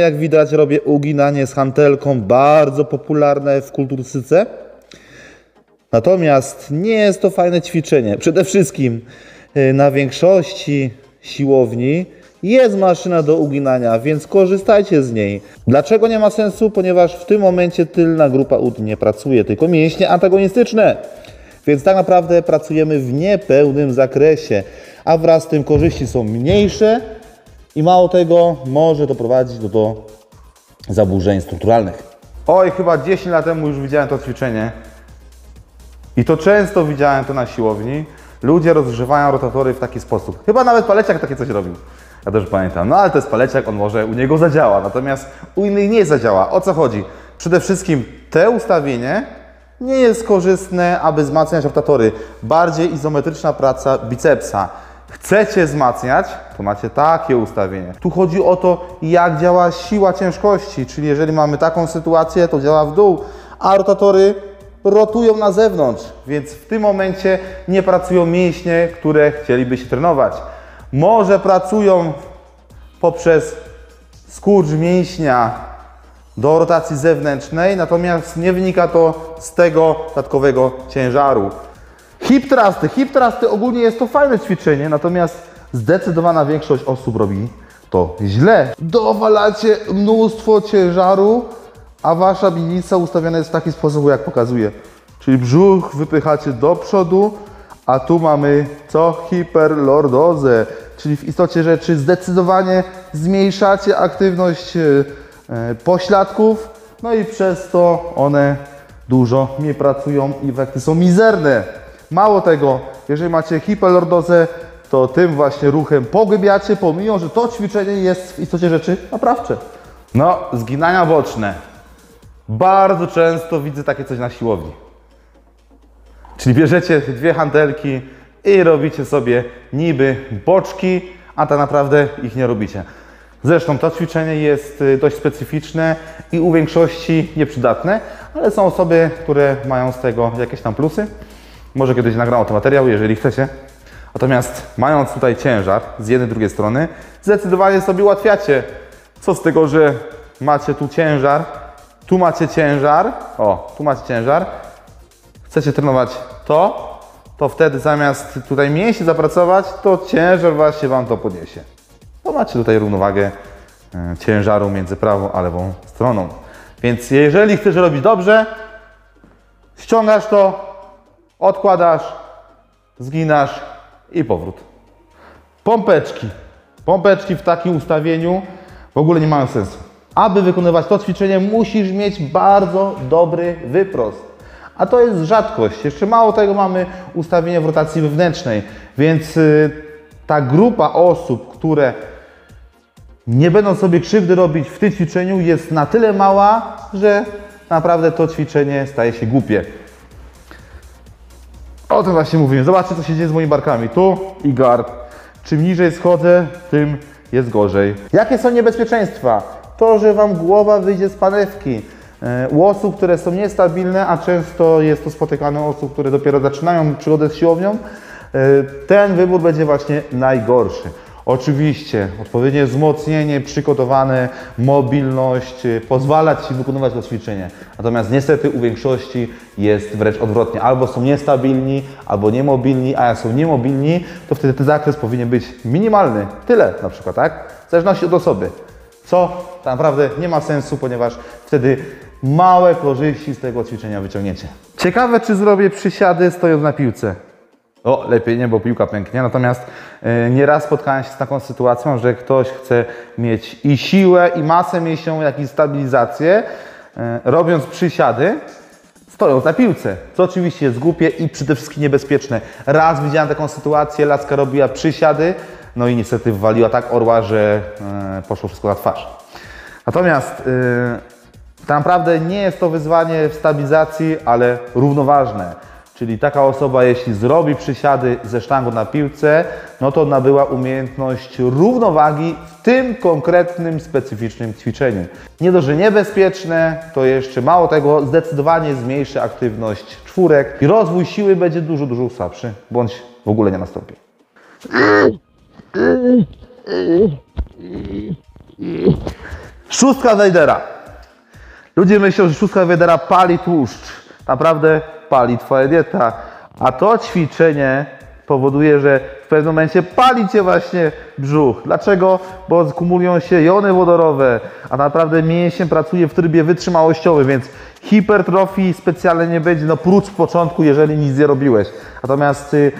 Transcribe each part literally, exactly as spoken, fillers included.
Jak widać, robię uginanie z hantelką, bardzo popularne w kultursyce. Natomiast nie jest to fajne ćwiczenie. Przede wszystkim na większości siłowni jest maszyna do uginania, więc korzystajcie z niej. Dlaczego nie ma sensu? Ponieważ w tym momencie tylna grupa ud nie pracuje, tylko mięśnie antagonistyczne. Więc tak naprawdę pracujemy w niepełnym zakresie, a wraz z tym korzyści są mniejsze i mało tego, może to prowadzić do, do zaburzeń strukturalnych. Oj, chyba dziesięć lat temu już widziałem to ćwiczenie. I to często widziałem to na siłowni. Ludzie rozgrzewają rotatory w taki sposób. Chyba nawet Paleciak takie coś robił. Ja też pamiętam. No ale to jest Paleciak, on może u niego zadziała, natomiast u innych nie zadziała. O co chodzi? Przede wszystkim to ustawienie nie jest korzystne, aby wzmacniać rotatory. Bardziej izometryczna praca bicepsa. Chcecie wzmacniać, to macie takie ustawienie. Tu chodzi o to, jak działa siła ciężkości, czyli jeżeli mamy taką sytuację, to działa w dół, a rotatory rotują na zewnątrz, więc w tym momencie nie pracują mięśnie, które chcieliby się trenować. Może pracują poprzez skurcz mięśnia do rotacji zewnętrznej, natomiast nie wynika to z tego dodatkowego ciężaru. Hip thrusty. Hip thrusty ogólnie jest to fajne ćwiczenie, natomiast zdecydowana większość osób robi to źle. Dowalacie mnóstwo ciężaru, a wasza miednica ustawiona jest w taki sposób, jak pokazuję. Czyli brzuch wypychacie do przodu, a tu mamy co? Hiperlordozę. Czyli w istocie rzeczy zdecydowanie zmniejszacie aktywność pośladków, no i przez to one dużo nie pracują i efekty są mizerne. Mało tego, jeżeli macie hiperlordozę, to tym właśnie ruchem pogłębiacie, pomimo że to ćwiczenie jest w istocie rzeczy naprawcze. No, zginania boczne. Bardzo często widzę takie coś na siłowni. Czyli bierzecie dwie hantelki i robicie sobie niby boczki, a tak naprawdę ich nie robicie. Zresztą to ćwiczenie jest dość specyficzne i u większości nieprzydatne, ale są osoby, które mają z tego jakieś tam plusy. Może kiedyś nagram o tym materiał, jeżeli chcecie. Natomiast mając tutaj ciężar z jednej i drugiej strony, zdecydowanie sobie ułatwiacie. Co z tego, że macie tu ciężar, tu macie ciężar, o, tu macie ciężar, chcecie trenować to, to wtedy zamiast tutaj mięśnie zapracować, to ciężar właśnie wam to podniesie. To macie tutaj równowagę ciężaru między prawą a lewą stroną. Więc jeżeli chcesz robić dobrze, ściągasz to, odkładasz, zginasz i powrót. Pompeczki. Pompeczki w takim ustawieniu w ogóle nie mają sensu. Aby wykonywać to ćwiczenie, musisz mieć bardzo dobry wyprost. A to jest rzadkość. Jeszcze mało tego, mamy ustawienie w rotacji wewnętrznej. Więc ta grupa osób, które nie będą sobie krzywdy robić w tym ćwiczeniu, jest na tyle mała, że naprawdę to ćwiczenie staje się głupie. O tym właśnie mówiłem. Zobaczcie, co się dzieje z moimi barkami. Tu i gard. Czym niżej schodzę, tym jest gorzej. Jakie są niebezpieczeństwa? To, że wam głowa wyjdzie z panewki. U osób, które są niestabilne, a często jest to spotykane u osób, które dopiero zaczynają przygodę z siłownią, ten wybór będzie właśnie najgorszy. Oczywiście odpowiednie wzmocnienie, przygotowane, mobilność pozwala ci wykonywać to ćwiczenie. Natomiast niestety u większości jest wręcz odwrotnie. Albo są niestabilni, albo niemobilni, a jak są niemobilni, to wtedy ten zakres powinien być minimalny. Tyle na przykład, tak? W zależności od osoby. Co tak naprawdę nie ma sensu, ponieważ wtedy małe korzyści z tego ćwiczenia wyciągniecie. Ciekawe, czy zrobię przysiady stojąc na piłce. O, lepiej nie, bo piłka pęknie. Natomiast yy, nieraz spotkałem się z taką sytuacją, że ktoś chce mieć i siłę, i masę mięśniową, jak i stabilizację, yy, robiąc przysiady, stojąc na piłce. Co oczywiście jest głupie i przede wszystkim niebezpieczne. Raz widziałem taką sytuację, laska robiła przysiady, no i niestety wywaliła tak orła, że yy, poszło wszystko na twarz. Natomiast yy, tak naprawdę nie jest to wyzwanie w stabilizacji, ale równoważne. Czyli taka osoba, jeśli zrobi przysiady ze sztangą na piłce, no to nabyła umiejętność równowagi w tym konkretnym, specyficznym ćwiczeniu. Nie dość, że niebezpieczne, to jeszcze mało tego, zdecydowanie zmniejszy aktywność czwórek i rozwój siły będzie dużo, dużo słabszy, bądź w ogóle nie nastąpi. Szóstka Wejdera. Ludzie myślą, że szóstka Wejdera pali tłuszcz. Naprawdę pali twoja dieta. A to ćwiczenie powoduje, że w pewnym momencie pali cię właśnie brzuch. Dlaczego? Bo kumulują się jony wodorowe, a naprawdę mięśnie pracuje w trybie wytrzymałościowym, więc hipertrofii specjalnie nie będzie, no prócz początku, jeżeli nic nie robiłeś. Natomiast y,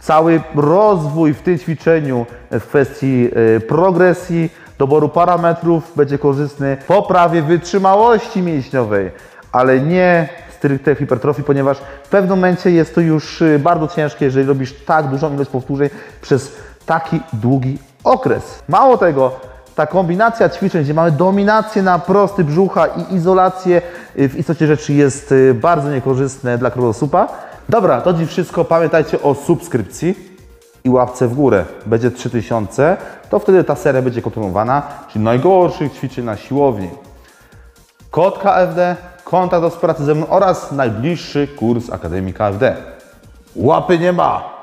cały rozwój w tym ćwiczeniu w kwestii y, progresji, doboru parametrów będzie korzystny w poprawie wytrzymałości mięśniowej, ale nie stricte hipertrofii, ponieważ w pewnym momencie jest to już bardzo ciężkie, jeżeli robisz tak dużą ilość powtórzeń przez taki długi okres. Mało tego, ta kombinacja ćwiczeń, gdzie mamy dominację na prosty brzucha i izolację, w istocie rzeczy jest bardzo niekorzystne dla kręgosłupa. Dobra, to dziś wszystko. Pamiętajcie o subskrypcji i łapce w górę. Będzie trzy tysiące, to wtedy ta seria będzie kontynuowana, czyli najgorszych ćwiczeń na siłowni. Kod K F D, kontakt do współpracy ze mną oraz najbliższy kurs Akademii K F D. Łapy nie ma!